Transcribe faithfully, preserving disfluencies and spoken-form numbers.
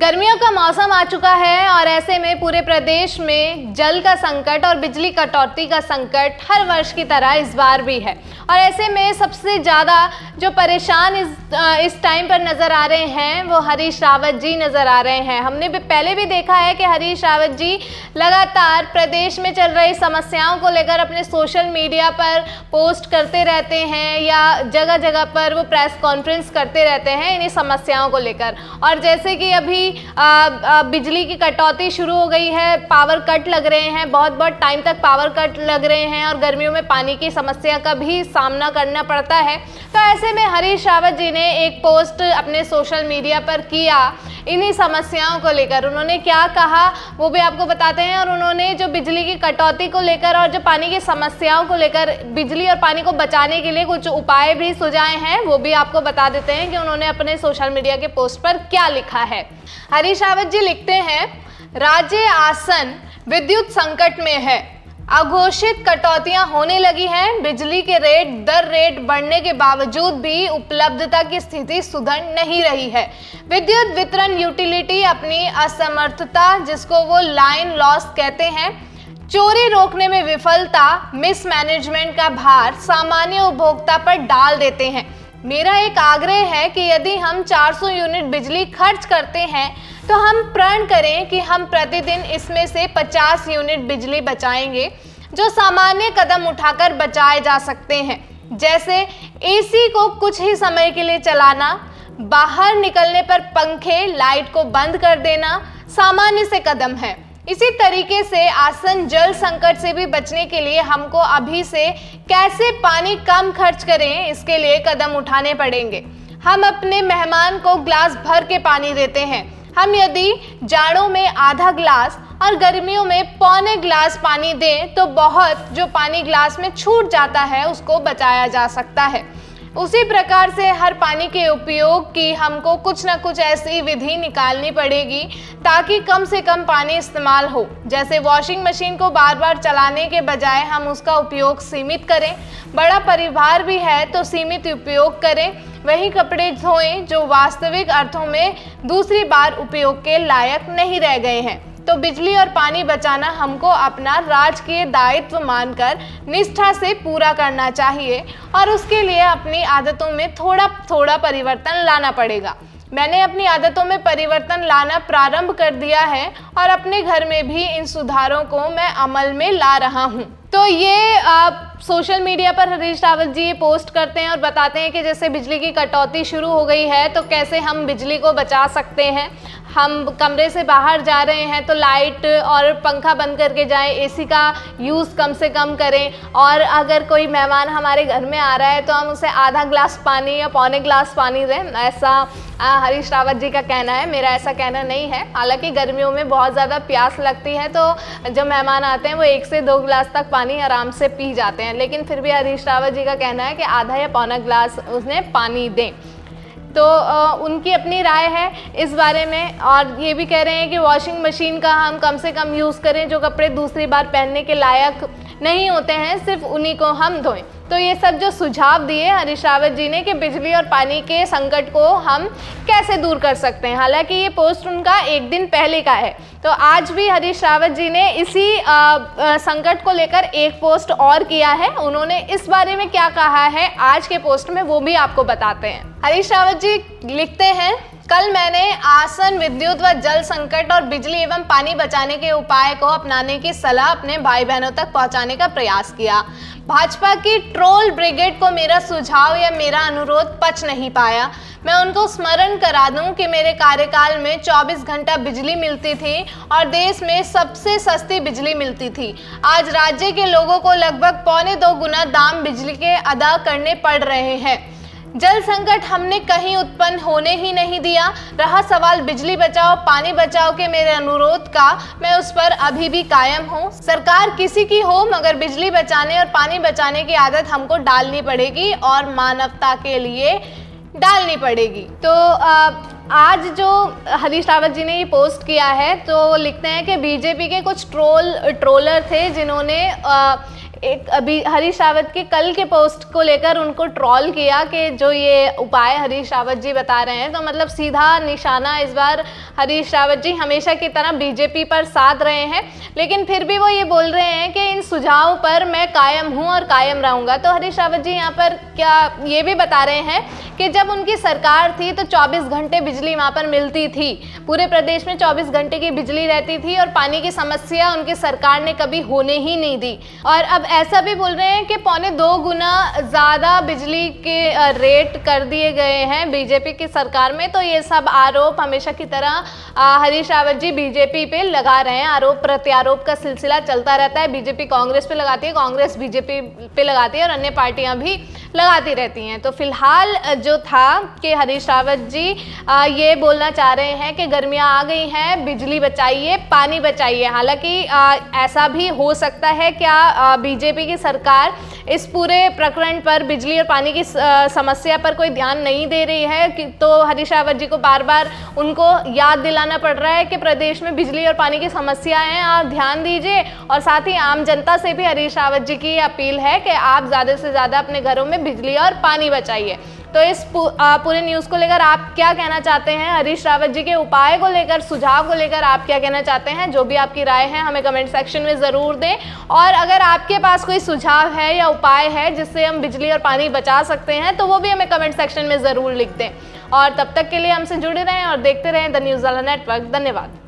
गर्मियों का मौसम आ चुका है और ऐसे में पूरे प्रदेश में जल का संकट और बिजली कटौती का संकट हर वर्ष की तरह इस बार भी है। और ऐसे में सबसे ज़्यादा जो परेशान इस इस टाइम पर नज़र आ रहे हैं वो हरीश रावत जी नज़र आ रहे हैं। हमने भी पहले भी देखा है कि हरीश रावत जी लगातार प्रदेश में चल रही समस्याओं को लेकर अपने सोशल मीडिया पर पोस्ट करते रहते हैं या जगह जगह पर वो प्रेस कॉन्फ्रेंस करते रहते हैं इन्हीं समस्याओं को लेकर। और जैसे कि अभी आ, आ, बिजली की कटौती शुरू हो गई है, पावर कट लग रहे हैं, बहुत बहुत टाइम तक पावर कट लग रहे हैं और गर्मियों में पानी की समस्या का भी सामना करना पड़ता है। तो ऐसे में हरीश रावत जी ने एक पोस्ट अपने सोशल मीडिया पर किया इन्हीं समस्याओं को लेकर। उन्होंने क्या कहा वो भी आपको बताते हैं। और उन्होंने जो बिजली की कटौती को लेकर और जो पानी की समस्याओं को लेकर बिजली और पानी को बचाने के लिए कुछ उपाय भी सुझाए हैं वो भी आपको बता देते हैं कि उन्होंने अपने सोशल मीडिया के पोस्ट पर क्या लिखा है। हरीश रावत जी लिखते हैं, राज्य आसन विद्युत संकट में है, अघोषित कटौतियां होने लगी हैं, बिजली के रेट दर रेट बढ़ने के बावजूद भी उपलब्धता की स्थिति सुधर नहीं रही है। विद्युत वितरण यूटिलिटी अपनी असमर्थता, जिसको वो लाइन लॉस कहते हैं, चोरी रोकने में विफलता, मिसमैनेजमेंट का भार सामान्य उपभोक्ता पर डाल देते हैं। मेरा एक आग्रह है कि यदि हम चार सौ यूनिट बिजली खर्च करते हैं तो हम प्रण करें कि हम प्रतिदिन इसमें से पचास यूनिट बिजली बचाएंगे, जो सामान्य कदम उठाकर बचाए जा सकते हैं, जैसे एसी को कुछ ही समय के लिए चलाना, बाहर निकलने पर पंखे लाइट को बंद कर देना सामान्य से कदम है। इसी तरीके से आसन जल संकट से भी बचने के लिए हमको अभी से कैसे पानी कम खर्च करें इसके लिए कदम उठाने पड़ेंगे। हम अपने मेहमान को ग्लास भर के पानी देते हैं, हम यदि जाड़ों में आधा ग्लास और गर्मियों में पौने ग्लास पानी दें तो बहुत जो पानी ग्लास में छूट जाता है उसको बचाया जा सकता है। उसी प्रकार से हर पानी के उपयोग की हमको कुछ ना कुछ ऐसी विधि निकालनी पड़ेगी ताकि कम से कम पानी इस्तेमाल हो, जैसे वॉशिंग मशीन को बार बार चलाने के बजाय हम उसका उपयोग सीमित करें, बड़ा परिवार भी है तो सीमित उपयोग करें, वही कपड़े धोएं जो वास्तविक अर्थों में दूसरी बार उपयोग के लायक नहीं रह गए हैं। तो बिजली और पानी बचाना हमको अपना राजकीय दायित्व मानकर निष्ठा से पूरा करना चाहिए और उसके लिए अपनी आदतों में थोड़ा थोड़ा परिवर्तन लाना पड़ेगा। मैंने अपनी आदतों में परिवर्तन लाना प्रारंभ कर दिया है और अपने घर में भी इन सुधारों को मैं अमल में ला रहा हूँ। तो ये आप सोशल मीडिया पर हरीश रावत जी पोस्ट करते हैं और बताते हैं कि जैसे बिजली की कटौती शुरू हो गई है तो कैसे हम बिजली को बचा सकते हैं। हम कमरे से बाहर जा रहे हैं तो लाइट और पंखा बंद करके जाएं, एसी का यूज़ कम से कम करें और अगर कोई मेहमान हमारे घर में आ रहा है तो हम उसे आधा ग्लास पानी या पौने ग्लास पानी दें, ऐसा हरीश रावत जी का कहना है। मेरा ऐसा कहना नहीं है, हालांकि गर्मियों में बहुत ज़्यादा प्यास लगती है तो जो मेहमान आते हैं वो एक से दो ग्लास तक पानी आराम से पी जाते हैं, लेकिन फिर भी हरीश रावत जी का कहना है कि आधा या पौना ग्लास उसने पानी दें। तो उनकी अपनी राय है इस बारे में। और ये भी कह रहे हैं कि वॉशिंग मशीन का हम कम से कम यूज़ करें, जो कपड़े दूसरी बार पहनने के लायक नहीं होते हैं सिर्फ उन्हीं को हम धोएं। तो ये सब जो सुझाव दिए हरीश रावत जी ने कि बिजली और पानी के संकट को हम कैसे दूर कर सकते हैं। हालांकि ये पोस्ट उनका एक दिन पहले का है। तो आज भी हरीश रावत जी ने इसी आ, आ, संकट को लेकर एक पोस्ट और किया है। उन्होंने इस बारे में क्या कहा है आज के पोस्ट में वो भी आपको बताते हैं। हरीश रावत जी लिखते हैं, कल मैंने आसन विद्युत व जल संकट और बिजली एवं पानी बचाने के उपाय को अपनाने की सलाह अपने भाई बहनों तक पहुंचाने का प्रयास किया। भाजपा की ट्रोल ब्रिगेड को मेरा सुझाव या मेरा अनुरोध पच नहीं पाया। मैं उनको स्मरण करा दूं कि मेरे कार्यकाल में चौबीस घंटा बिजली मिलती थी और देश में सबसे सस्ती बिजली मिलती थी। आज राज्य के लोगों को लगभग पौने दो गुना दाम बिजली के अदा करने पड़ रहे हैं। जल संकट हमने कहीं उत्पन्न होने ही नहीं दिया। रहा सवाल बिजली बचाओ पानी बचाओ के मेरे अनुरोध का, मैं उस पर अभी भी कायम हूँ। सरकार किसी की हो मगर बिजली बचाने और पानी बचाने की आदत हमको डालनी पड़ेगी और मानवता के लिए डालनी पड़ेगी। तो आ... आज जो हरीश रावत जी ने ये पोस्ट किया है तो लिखते हैं कि बीजेपी के कुछ ट्रोल ट्रोलर थे जिन्होंने एक अभी हरीश रावत के कल के पोस्ट को लेकर उनको ट्रॉल किया कि जो ये उपाय हरीश रावत जी बता रहे हैं, तो मतलब सीधा निशाना इस बार हरीश रावत जी हमेशा की तरह बीजेपी पर साध रहे हैं, लेकिन फिर भी वो ये बोल रहे हैं कि इन सुझावों पर मैं कायम हूँ और कायम रहूँगा। तो हरीश रावत जी यहाँ पर क्या ये भी बता रहे हैं कि जब उनकी सरकार थी तो चौबीस घंटे बिजली वहाँ पर मिलती थी, पूरे प्रदेश में चौबीस घंटे की बिजली रहती थी और पानी की समस्या उनकी सरकार ने कभी होने ही नहीं दी। और अब ऐसा भी बोल रहे हैं कि पौने दो गुना ज़्यादा बिजली के रेट कर दिए गए हैं बीजेपी की सरकार में। तो ये सब आरोप हमेशा की तरह हरीश रावत जी बीजेपी पे लगा रहे हैं, आरोप प्रत्यारोप का सिलसिला चलता रहता है। बीजेपी कांग्रेस पे लगाती है, कांग्रेस बीजेपी पे लगाती है और अन्य पार्टियां भी लगाती रहती हैं। तो फिलहाल जो था कि हरीश रावत जी ये बोलना चाह रहे हैं कि गर्मियां आ गई हैं, बिजली बचाइए, पानी बचाइए। हालांकि ऐसा भी हो सकता है क्या बीजेपी की सरकार इस पूरे प्रकरण पर बिजली और पानी की समस्या पर कोई ध्यान नहीं दे रही है कि, तो हरीश रावत जी को बार बार उनको याद दिलाना पड़ रहा है कि प्रदेश में बिजली और पानी की समस्याएं हैं, आप ध्यान दीजिए। और साथ ही आम जनता से भी हरीश रावत जी की अपील है कि आप ज़्यादा से ज़्यादा अपने घरों में बिजली और पानी बचाइए। तो इस पूरे न्यूज़ को लेकर आप क्या कहना चाहते हैं, हरीश रावत जी के उपाय को लेकर, सुझाव को लेकर आप क्या कहना चाहते हैं? जो भी आपकी राय है हमें कमेंट सेक्शन में ज़रूर दें। और अगर आपके पास कोई सुझाव है या उपाय है जिससे हम बिजली और पानी बचा सकते हैं तो वो भी हमें कमेंट सेक्शन में ज़रूर लिख दें। और तब तक के लिए हमसे जुड़े रहें और देखते रहें द न्यूज़वाला नेटवर्क। धन्यवाद।